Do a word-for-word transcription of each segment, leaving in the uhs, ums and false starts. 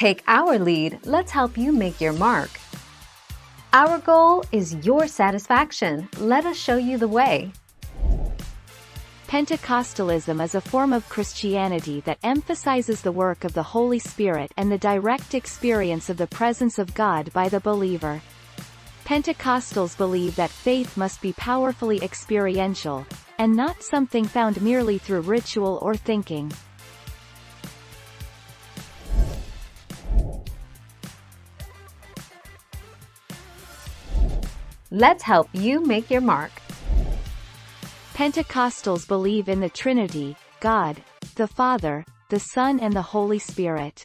Take our lead, let's help you make your mark. Our goal is your satisfaction. Let us show you the way. Pentecostalism is a form of Christianity that emphasizes the work of the Holy Spirit and the direct experience of the presence of God by the believer. Pentecostals believe that faith must be powerfully experiential, and not something found merely through ritual or thinking. Let's help you make your mark. Pentecostals believe in the Trinity, God, the Father, the Son and the Holy Spirit.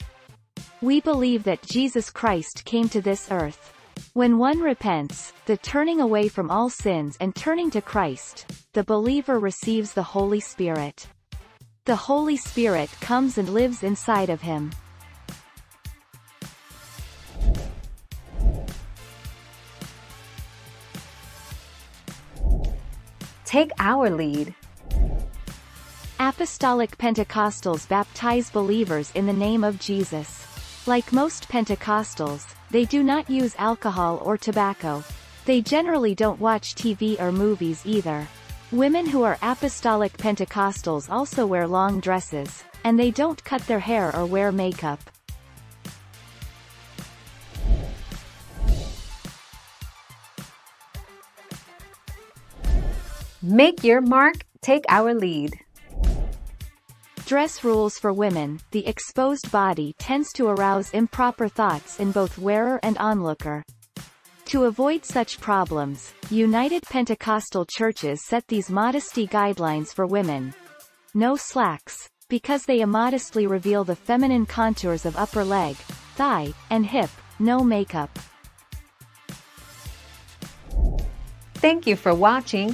We believe that Jesus Christ came to this earth. When one repents, the turning away from all sins and turning to Christ, the believer receives the Holy Spirit. The Holy Spirit comes and lives inside of him. Take our lead. Apostolic Pentecostals baptize believers in the name of Jesus. Like most Pentecostals, they do not use alcohol or tobacco. They generally don't watch T V or movies either. Women who are apostolic Pentecostals also wear long dresses, and they don't cut their hair or wear makeup. Make your mark, take our lead. Dress rules for women. The exposed body tends to arouse improper thoughts in both wearer and onlooker. To avoid such problems, United Pentecostal churches set these modesty guidelines for women. No slacks, because they immodestly reveal the feminine contours of upper leg, thigh, and hip. No makeup. Thank you for watching.